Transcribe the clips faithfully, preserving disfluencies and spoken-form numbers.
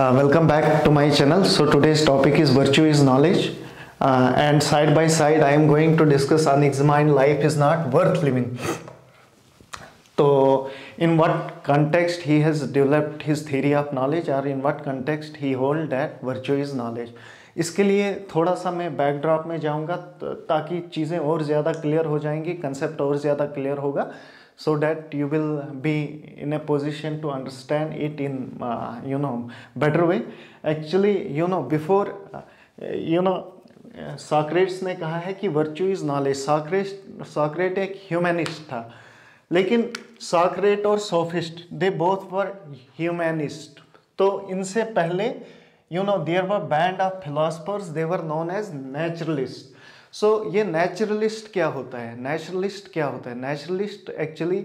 Uh, welcome back to my channel. So today's topic is virtue is knowledge, uh, and side by side I am going to discuss Anaximander life is not worth living. So in what context he has developed his theory of knowledge, or in what context he hold that virtue is knowledge. इसके लिए थोड़ा सा मैं backdrop में जाऊंगा ताकि चीज़ें और ज़्यादा क्लियर हो जाएंगी, कंसेप्ट और ज़्यादा क्लियर होगा, so that you will be in a position to understand it in uh, you know better way. Actually, you know before uh, you know Socrates ने कहा है कि virtue is knowledge. Socrates Socrates एक humanist था, लेकिन Socrates और Sophist they both were humanist. तो इनसे पहले you know there were band of philosophers, they were known as naturalists. So so, ये नेचुरलिस्ट क्या होता है नेचुरलिस्ट क्या होता है naturalist actually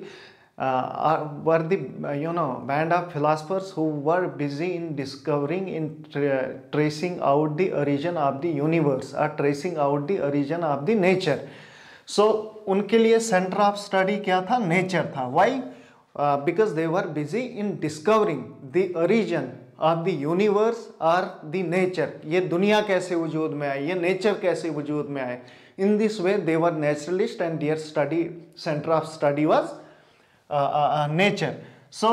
were the you know band of philosophers who were busy in discovering in tracing out the origin of the universe और tracing out the origin of the nature. So उनके लिए centre of study क्या था? Nature था. Why? Because they were busy in discovering the origin of the universe or the nature. ये दुनिया कैसे वजूद में आए, ये नेचर कैसे वजूद में आए, in this way they were naturalist and their study centre of study was nature. So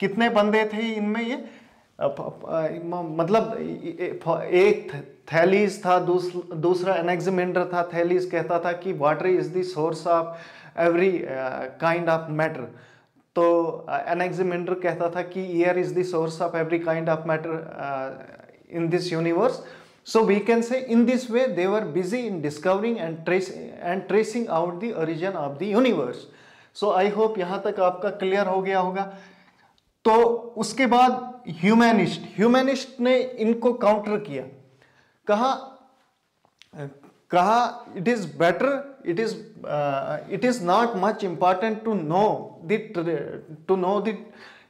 कितने बंदे थे इनमें? ये uh, uh, मतलब एक थैलीस था, दूस, दूसरा एनेक्सिमेंडर था. थैलीस कहता था कि water is the source of every kind of matter. तो एनेक्सिमेंडर कहता था कि air is the source of every kind of matter in this universe. So we can say in this way they were busy in discovering and trace and tracing out the origin of the universe. So I hope यहाँ तक आपका clear हो गया होगा. तो उसके बाद humanist humanist ने इनको काउंटर किया, कहा कहा it is better, it is it is not much important to know the to know the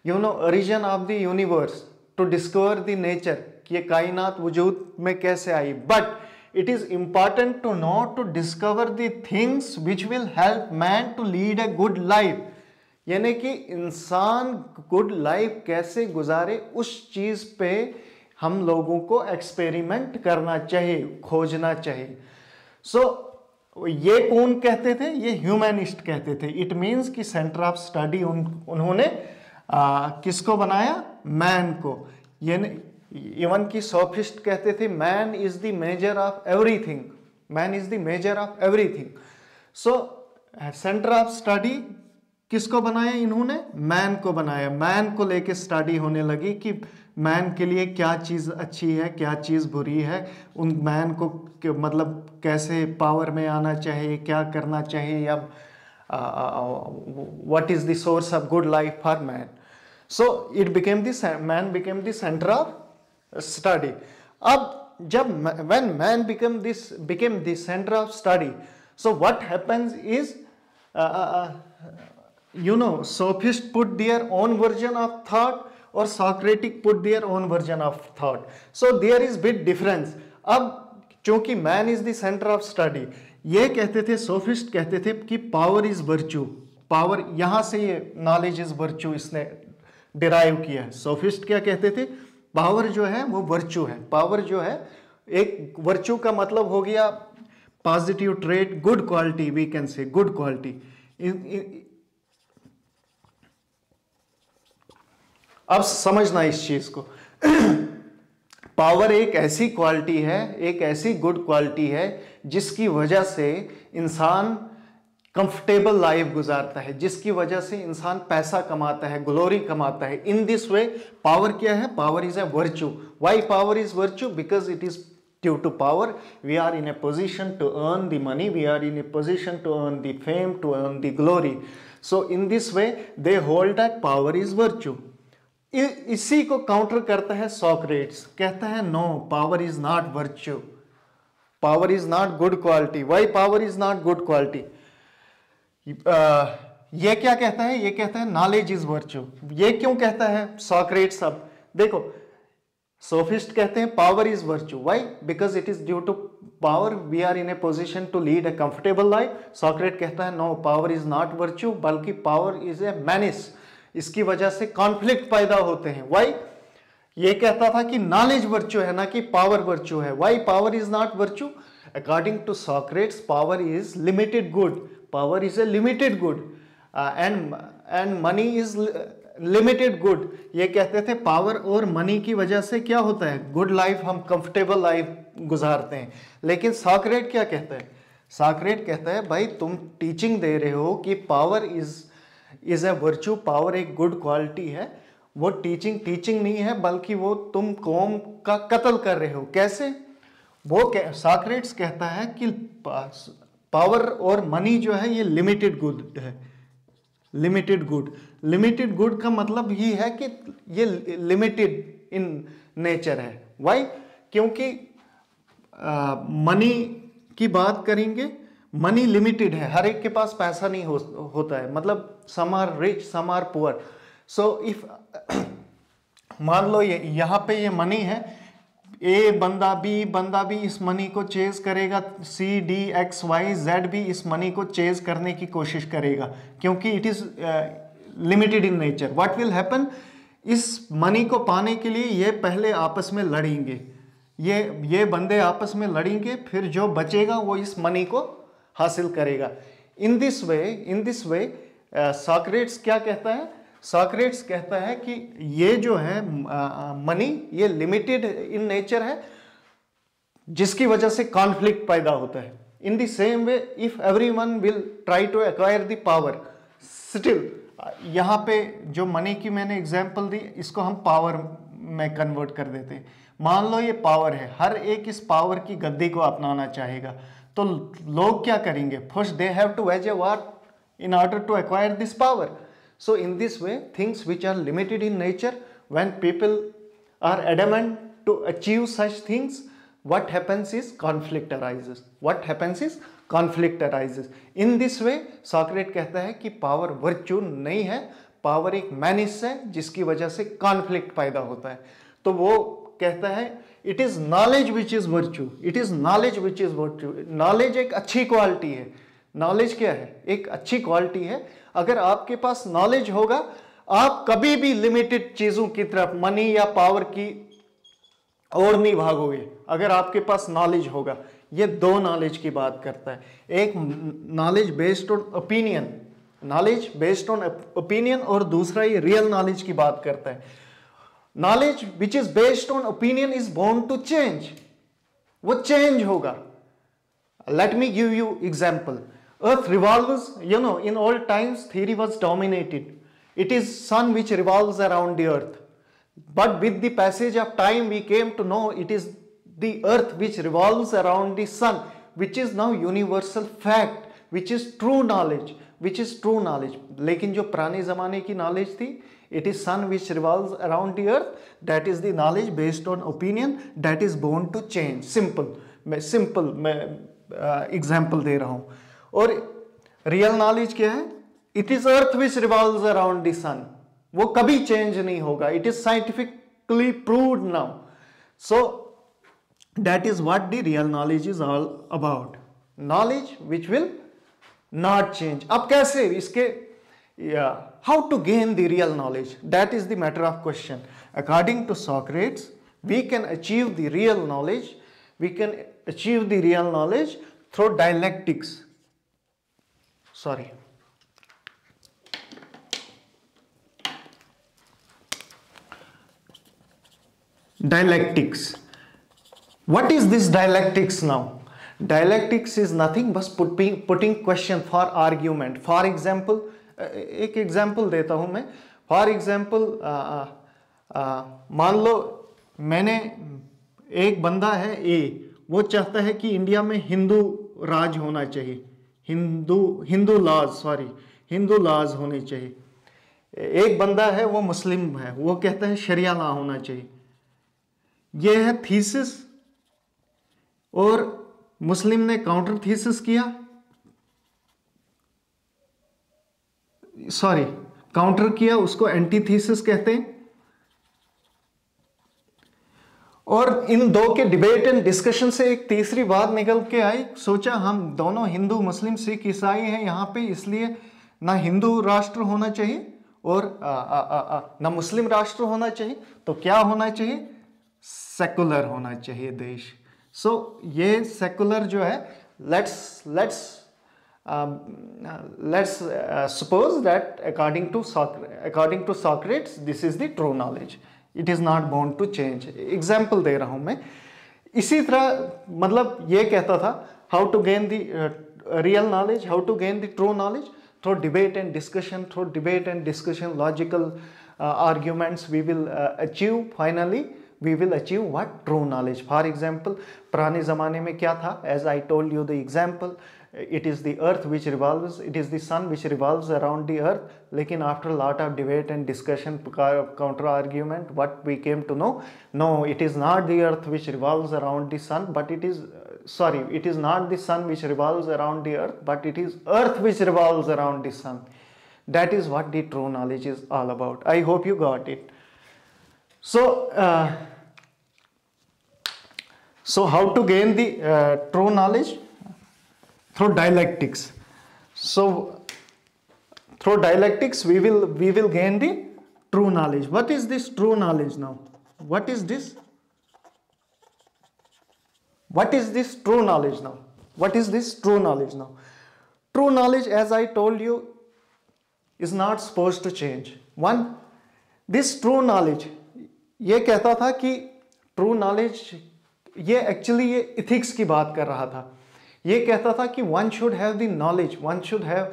you know origin of the universe, to discover the nature कि ये कायनात वजूद में कैसे आई, but it is important to know to discover the things which will help man to lead a good life. यानी कि इंसान गुड लाइफ कैसे गुजारे उस चीज़ पे हम लोगों को एक्सपेरिमेंट करना चाहिए, खोजना चाहिए. सो so, ये कौन कहते थे? ये ह्यूमैनिस्ट कहते थे. इट मीन्स कि सेंटर ऑफ स्टडी उन उन्होंने आ, किसको बनाया? मैन को. यानी इवन कि सोफिस्ट कहते थे man is the measure of everything, man is the measure of everything. So centre of study किसको बनाया इन्होंने? मैन को बनाया. मैन को लेके स्टडी होने लगी कि मैन के लिए क्या चीज़ अच्छी है, क्या चीज़ बुरी है, उन मैन को मतलब कैसे पावर में आना चाहिए, क्या करना चाहिए, या what is the source of good life for man. So it became the man became the centre of study. अब जब when man become this became the centre of study, so what happens is you know Sophist put their own version of thought or Socratic put their own version of thought, so there is bit difference. अब चूंकि man is the center of study, ये कहते थे Sophist कहते थे कि power is virtue, power, यहाँ से ये knowledge is virtue इसने derive किया है. Sophist क्या कहते थे? power जो है वो virtue है. power जो है एक virtue का मतलब हो गया positive trait, good quality, we can say good quality. in, in, अब समझना इस चीज़ को. पावर एक ऐसी क्वालिटी है, एक ऐसी गुड क्वालिटी है जिसकी वजह से इंसान कंफर्टेबल लाइफ गुजारता है, जिसकी वजह से इंसान पैसा कमाता है, ग्लोरी कमाता है. इन दिस वे पावर क्या है? Power is a virtue. Why power is virtue? Because it is due to power we are in a position to earn the money, we are in a position to earn the fame, to earn the glory. So in this way they hold that power is virtue. इसी को counter करता है Socrates, कहता है no, power is not virtue, power is not good quality. Why power is not good quality? ये क्या कहता है? ये कहता है नॉलेज इज वर्च्यू. ये क्यों कहता है सॉक्रेट्स? अब देखो सोफिस्ट कहते हैं power is virtue. Why? Because it is due to power we are in a position to lead a comfortable life. Socrates कहता है no, power is not virtue, बल्कि पावर इज ए मैनिस. इसकी वजह से conflict पैदा होते हैं. Why? ये कहता था कि नॉलेज वर्च्यू है ना कि पावर वर्च्यू है। Why power is not virtue? According to Socrates power is limited good, power is a limited good, and and money is limited good. ये कहते थे पावर और मनी की वजह से क्या होता है, गुड लाइफ, हम कंफर्टेबल लाइफ गुजारते हैं। लेकिन सॉक्रेट क्या कहता है? सॉक्रेट कहता है भाई तुम टीचिंग दे रहे हो कि power is is a virtue, power एक गुड क्वालिटी है। वो टीचिंग टीचिंग नहीं है, बल्कि वो तुम कौम का कत्ल कर रहे हो। कैसे? वो कह, सॉक्रेट्स कहता है कि पावर और मनी जो है ये लिमिटेड गुड है। लिमिटेड गुड, लिमिटेड गुड का मतलब ही है कि ये लिमिटेड इन नेचर है। वाई? क्योंकि मनी की बात करेंगे, मनी लिमिटेड है, हर एक के पास पैसा नहीं हो, होता है। मतलब some are rich, some are poor. So if मान लो ये यहाँ पे ये मनी है, ए बंदा बी बंदा भी इस मनी को चेज करेगा, C D X Y Z भी इस मनी को चेज करने की कोशिश करेगा, क्योंकि it is limited in nature. What will happen, इस मनी को पाने के लिए ये पहले आपस में लड़ेंगे, ये ये बंदे आपस में लड़ेंगे, फिर जो बचेगा वो इस मनी को हासिल करेगा। In this way in this way Socrates क्या कहता है? सॉक्रेट्स कहता है कि ये जो है मनी ये लिमिटेड इन नेचर है, जिसकी वजह से कॉन्फ्लिक्ट पैदा होता है। In the same way if everyone will try to acquire the power, still यहाँ पे जो मनी की मैंने एग्जांपल दी, इसको हम पावर में कन्वर्ट कर देते हैं। मान लो ये पावर है, हर एक इस पावर की गद्दी को अपनाना चाहेगा, तो लोग क्या करेंगे? First they have to wage a war in order to acquire this power. So in this way things which are limited in nature, when people are adamant to achieve such things, what happens is conflict arises. What happens is conflict arises. In this way Socrates कहता है कि power virtue नहीं है, power एक मैनिस है, जिसकी वजह से कॉन्फ्लिक्ट पैदा होता है। तो वो कहता है it is knowledge which is virtue, it is knowledge which is virtue. Knowledge एक अच्छी क्वालिटी है। नॉलेज क्या है? एक अच्छी क्वालिटी है। अगर आपके पास नॉलेज होगा, आप कभी भी लिमिटेड चीजों की तरफ, मनी या पावर की ओर नहीं भागोगे, अगर आपके पास नॉलेज होगा। ये दो नॉलेज की बात करता है, एक knowledge based on opinion, knowledge based on opinion, और दूसरा ये रियल नॉलेज की बात करता है। Knowledge which is based on opinion is bound to change, वो चेंज होगा। Let me give you example. Earth revolves, you know, in old times theory was dominated, it is sun which revolves around the earth, but with the passage of time we came to know it is the earth which revolves around the sun, which is now universal fact, which is true knowledge, which is true knowledge. लेकिन जो पुराने जमाने की knowledge थी, it is sun which revolves around the earth, that is the knowledge based on opinion, that is bound to change। simple मैं simple मैं example दे रहा हूँ। और real knowledge क्या है? it is earth which revolves around the sun, वो कभी change नहीं होगा, it is scientifically proved now। so that is what the real knowledge is all about, knowledge which will not change। अब कैसे इसके yeah how to gain the real knowledge, that is the matter of question। According to Socrates, we can achieve the real knowledge, we can achieve the real knowledge through dialectics, sorry dialectics। What is this dialectics? Now dialectics is nothing but putting putting question for argument। For example, एक example देता हूं मैं। For example, मान लो मैंने, एक बंदा है ए, वो चाहता है कि इंडिया में हिंदू राज होना चाहिए, हिंदू हिंदू लाज सॉरी हिंदू लाज होने चाहिए। एक बंदा है वो मुस्लिम है, वो कहता है शरिया लॉ होना चाहिए। ये है थीसिस, और मुस्लिम ने काउंटर थीसिस किया, सॉरी काउंटर किया, उसको एंटीथीसिस कहते हैं। और इन दो के डिबेट एंड डिस्कशन से एक तीसरी बात निकल के आई। सोचा हम दोनों हिंदू मुस्लिम सिख ईसाई हैं यहाँ पे, इसलिए ना हिंदू राष्ट्र होना चाहिए और न मुस्लिम राष्ट्र होना चाहिए, तो क्या होना चाहिए? सेकुलर होना चाहिए देश। सो so, ये सेकुलर जो है, let's let's let's suppose that according to according to Socrates this is the true knowledge, it is not bound to change. Example दे रहा हूँ मैं। इसी तरह मतलब ये कहता था how to gain the real knowledge, how to gain the true knowledge through debate and discussion, through debate and discussion logical arguments we will achieve, finally we will achieve what? True knowledge. For example पुराने ज़माने में क्या था, as I told you the example, it is the earth which revolves, it is the sun which revolves around the earth, लेकिन after lot of debate and discussion, counter argument, what we came to know, no it is not the earth which revolves around the sun but it is, sorry, it is not the sun which revolves around the earth, but it is earth which revolves around the sun. That is what the true knowledge is all about. I hope you got it. So, uh, so how to gain the uh, true knowledge? Through dialectics. So, through dialectics we will, we will gain the true knowledge. What is this true knowledge now? What is this? What is this true knowledge now? What is this true knowledge now? True knowledge, as I told you, is not supposed to change. One, this true knowledge, ये कहता था कि true knowledge, ये actually ये ethics की बात कर रहा था। ये कहता था कि one should have the knowledge, one should have,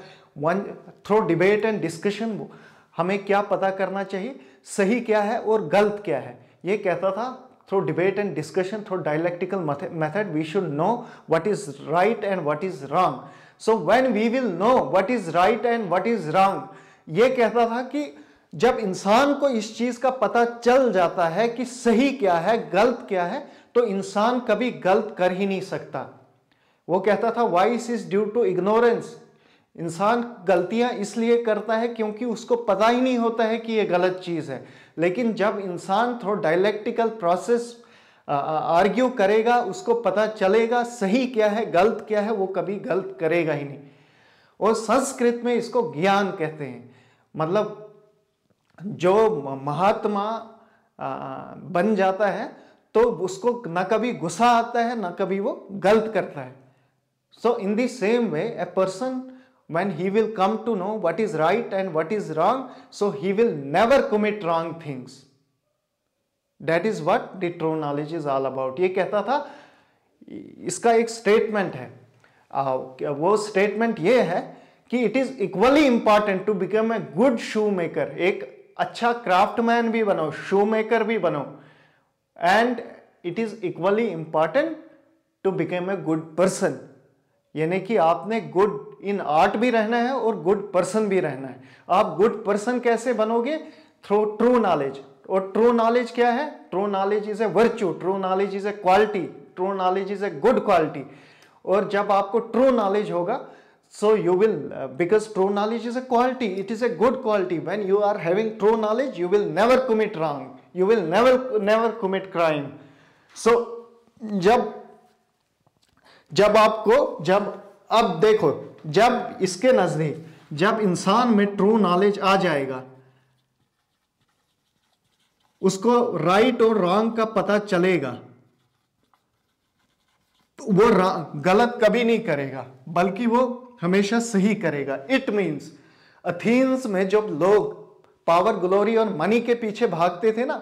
one through debate and discussion हमें क्या पता करना चाहिए, सही क्या है और गलत क्या है। ये कहता था through debate and discussion, through dialectical method, we should know what is right and what is wrong. So when we will know what is right and what is wrong, ये कहता था कि जब इंसान को इस चीज़ का पता चल जाता है कि सही क्या है गलत क्या है, तो इंसान कभी गलत कर ही नहीं सकता। वो कहता था vice is due to ignorance. इंसान गलतियां इसलिए करता है क्योंकि उसको पता ही नहीं होता है कि ये गलत चीज़ है। लेकिन जब इंसान थोड़ा डायलेक्टिकल प्रोसेस आर्ग्यू करेगा, उसको पता चलेगा सही क्या है गलत क्या है, वो कभी गलत करेगा ही नहीं। और संस्कृत में इसको ज्ञान कहते हैं। मतलब जो महात्मा बन जाता है तो उसको ना कभी गुस्सा आता है ना कभी वो गलत करता है। So in the same way a person, when he will come to know what is right and what is wrong, so he will never commit wrong things. That is what the true knowledge is all about. ये कहता था, इसका एक statement है, वो statement ये है कि it is equally important to become a good shoemaker, एक अच्छा craftsman भी बनो, shoemaker भी बनो, and it is equally important to become a good person. यानी कि आपने गुड इन आर्ट भी रहना है और गुड पर्सन भी रहना है। आप गुड पर्सन कैसे बनोगे? Through true knowledge. और ट्रू नॉलेज क्या है? True knowledge is a virtue, true knowledge is a quality, true knowledge is a good quality. और जब आपको ट्रू नॉलेज होगा, so you will, because true knowledge is a quality, it is a good quality. When you are having true knowledge, you will never commit wrong, you will never never commit crime. So जब जब आपको जब अब देखो, जब इसके नजदीक, जब इंसान में ट्रू नॉलेज आ जाएगा, उसको राइट और रॉन्ग का पता चलेगा, वो गलत कभी नहीं करेगा बल्कि वो हमेशा सही करेगा। इट मीन्स अथेंस में जब लोग पावर, ग्लोरी और मनी के पीछे भागते थे ना,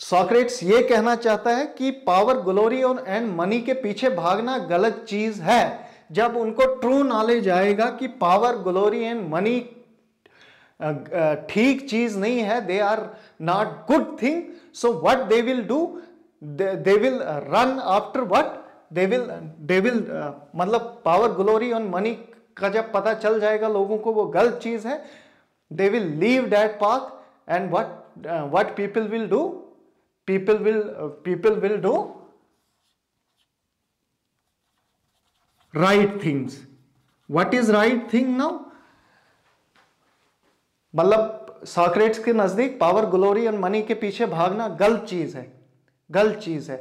सॉक्रेट्स ये कहना चाहता है कि पावर, ग्लोरी और एंड मनी के पीछे भागना गलत चीज है। जब उनको ट्रू नॉलेज आएगा कि पावर, ग्लोरी एंड मनी ठीक चीज नहीं है, they are not good thing, so what they will do, they will run after what, they will they will मतलब पावर, ग्लोरी और मनी का जब पता चल जाएगा लोगों को वो गलत चीज है, they will leave that path and what what people will do, people will uh, people will do right things. What is right thing now? मतलब सॉक्रेट्स के नजदीक पावर, ग्लोरी और मनी के पीछे भागना गलत चीज है, गलत चीज है।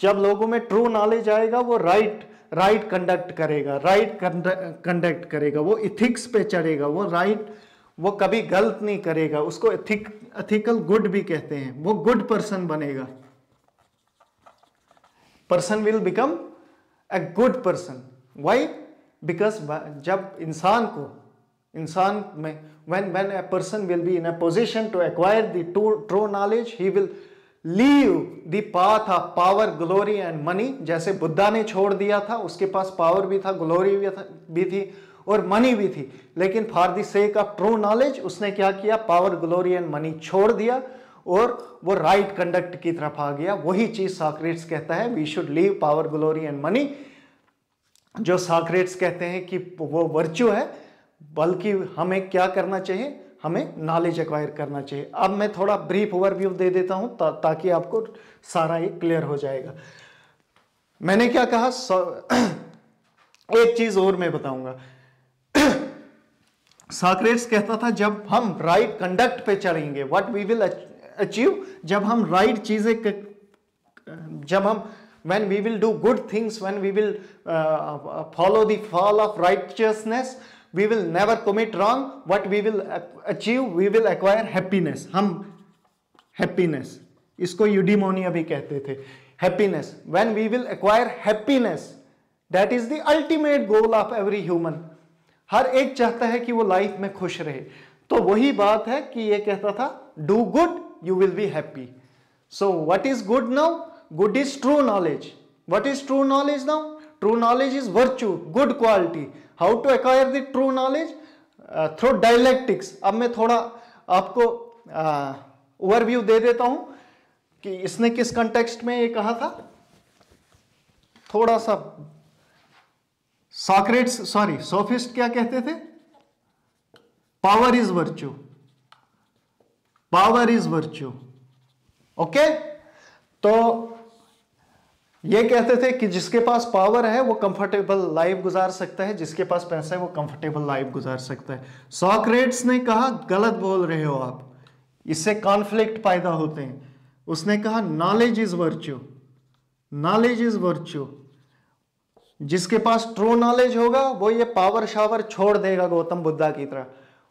जब लोगों में ट्रू नॉलेज आएगा वो राइट राइट कंडक्ट करेगा, राइट कंडक्ट करेगा, वो इथिक्स पे चढ़ेगा, वो राइट वो कभी गलत नहीं करेगा, उसको एथिक एथिकल गुड भी कहते हैं, वो गुड पर्सन बनेगा। Person will become a good person, why? Because जब इंसान को इंसान में when when a person will be in a position to acquire the true knowledge, he will leave the path of power, glory and money. जैसे बुद्धा ने छोड़ दिया था, उसके पास पावर भी था, ग्लोरी भी, भी थी और मनी भी थी, लेकिन for the sake of true knowledge उसने क्या किया? पावर, ग्लोरी एंड मनी छोड़ दिया और वो राइट right कंडक्ट की तरफ आ गया। वही चीज सॉक्रेट्स कहता है, we should leave power, glory and money. जो सॉक्रेट्स कहते हैं कि वो वर्च्यू है, बल्कि हमें क्या करना चाहिए? हमें नॉलेज एक्वायर करना चाहिए। अब मैं थोड़ा ब्रीफ ओवरव्यू दे देता हूं ता, ताकि आपको सारा ये क्लियर हो जाएगा। मैंने क्या कहा? एक चीज और मैं बताऊंगा। सॉक्रेट्स कहता था जब हम राइट right कंडक्ट पे चलेंगे, व्हाट वी विल अचीव, जब हम राइट right चीजें, जब हम when we will do good things, when we will uh, follow the path of righteousness, we will never commit wrong. What we will achieve, we will acquire happiness. हम happiness, इसको eudaimonia भी कहते थे, happiness. When we will acquire happiness, that is the ultimate goal of every human. हर एक चाहता है कि वो लाइफ में खुश रहे। तो वही बात है कि ये कहता था do good, you will be happy. So what is good now? Good is true knowledge. What is true knowledge now? True knowledge is virtue, good quality. How to acquire the true knowledge? Uh, through dialectics. अब मैं थोड़ा आपको overview uh, दे देता हूं कि इसने किस context में ये कहा था। थोड़ा सा सॉक्रेट्स सॉरी सोफिस्ट क्या कहते थे? Power is virtue, power is virtue, okay. तो ये कहते थे कि जिसके पास पावर है वो कंफर्टेबल लाइफ गुजार सकता है, जिसके पास पैसा है वो कंफर्टेबल लाइफ गुजार सकता है। सॉक्रेट्स ने कहा गलत बोल रहे हो आप, इससे कॉन्फ्लिक्ट पैदा होते हैं। उसने कहा knowledge is virtue, knowledge is virtue. जिसके पास ट्रू नॉलेज होगा वो ये पावर शावर छोड़ देगा, गौतम बुद्धा की तरह।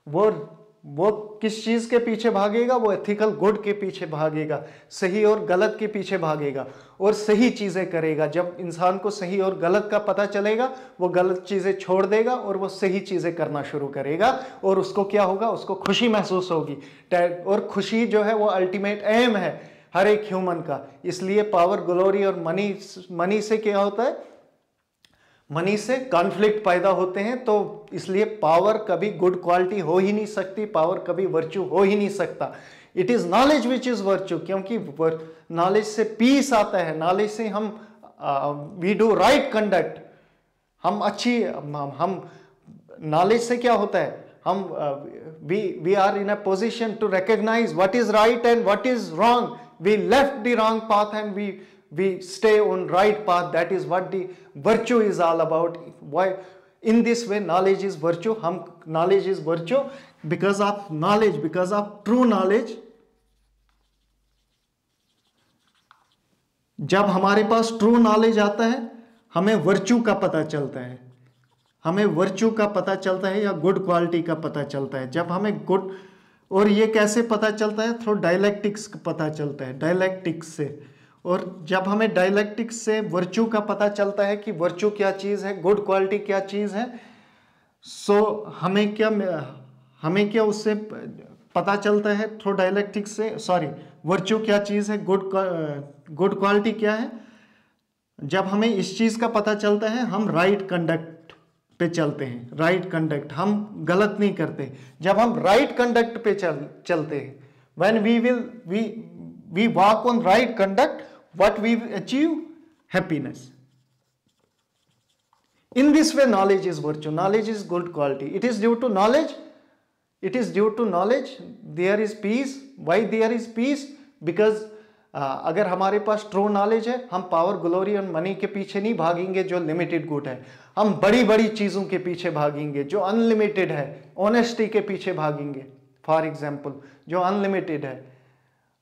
वो वो किस चीज के पीछे भागेगा? वो एथिकल गुड के पीछे भागेगा, सही और गलत के पीछे भागेगा और सही चीजें करेगा। जब इंसान को सही और गलत का पता चलेगा वो गलत चीजें छोड़ देगा और वो सही चीजें करना शुरू करेगा, और उसको क्या होगा? उसको खुशी महसूस होगी, और खुशी जो है वो अल्टीमेट एम है हर एक ह्यूमन का। इसलिए पावर, ग्लोरी और मनी मनी से क्या होता है? मनी से कॉन्फ्लिक्ट पैदा होते हैं। तो इसलिए पावर कभी गुड क्वालिटी हो ही नहीं सकती, पावर कभी वर्च्यू हो ही नहीं सकता। It is knowledge which is virtue, क्योंकि नॉलेज से पीस आता है, नॉलेज से हम वी डू राइट कंडक्ट, हम अच्छी हम नॉलेज से क्या होता है? हम we we are in a position to recognise what is right and what is wrong. We left the wrong path and we we stay on right path. That is what the virtue is all about. Why? In this way knowledge is virtue. Hum knowledge is virtue because of knowledge, because of true knowledge. जब हमारे पास true knowledge आता है हमें virtue का पता चलता है, हमें virtue का पता चलता है या good quality का पता चलता है। जब हमें good, और ये कैसे पता चलता है? थ्रू dialectics का पता चलता है, dialectics से। और जब हमें डायलेक्टिक्स से वर्च्यू का पता चलता है कि वर्च्यू क्या चीज़ है, गुड क्वालिटी क्या चीज़ है, सो so, हमें क्या हमें क्या उससे पता चलता है थ्रू डायलेक्टिक्स से, सॉरी वर्च्यू क्या चीज़ है, गुड गुड क्वालिटी क्या है। जब हमें इस चीज़ का पता चलता है हम राइट right कंडक्ट पे चलते हैं, राइट right कंडक्ट, हम गलत नहीं करते। जब हम राइट right कंडक्ट पे चल, चलते हैं, when we will we we walk on right conduct, what we achieve? Happiness. In this way knowledge is virtue, knowledge is good quality. It is due to knowledge, it is due to knowledge there is peace. Why there is peace? Because uh, अगर हमारे पास true knowledge है हम power, glory और money के पीछे नहीं भागेंगे जो लिमिटेड गुड है, हम बड़ी बड़ी चीज़ों के पीछे भागेंगे जो अनलिमिटेड है। ऑनेस्टी के पीछे भागेंगे फॉर एग्जाम्पल, जो अनलिमिटेड है।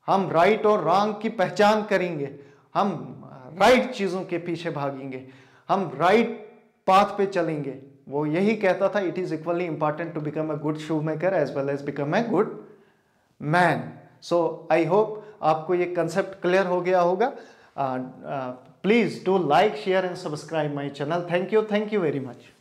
हम राइट और रॉन्ग की पहचान करेंगे, हम राइट चीज़ों के पीछे भागेंगे, हम राइट पाथ पे चलेंगे। वो यही कहता था it is equally important to become a good shoe maker as well as become a good man. So I hope आपको ये कंसेप्ट क्लियर हो गया होगा. Please do like share and subscribe my channel. Thank you thank you very much.